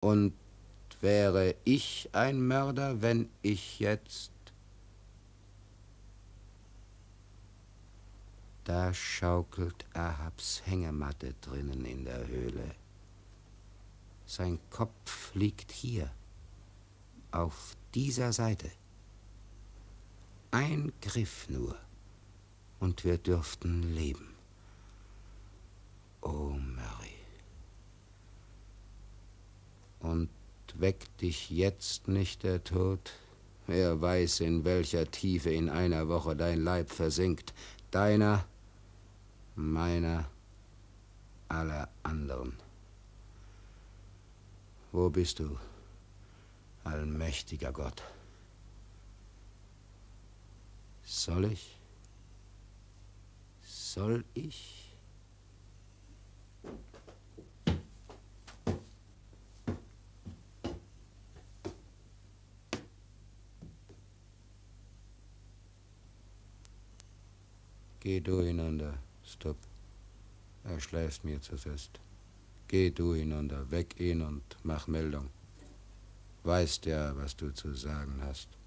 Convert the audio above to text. Und wäre ich ein Mörder, wenn ich jetzt... Da schaukelt Ahabs Hängematte drinnen in der Höhle. Sein Kopf liegt hier, auf dieser Seite. Ein Griff nur, und wir dürften leben. Oh, Mary. Und weckt dich jetzt nicht der Tod? Wer weiß, in welcher Tiefe in einer Woche dein Leib versinkt. Deiner, meiner, aller anderen. Wo bist du, allmächtiger Gott? Soll ich? Geh du hinunter, Stubb. Er schläft mir zu fest. Geh du hinunter, weck ihn und mach Meldung. Weißt ja, was du zu sagen hast.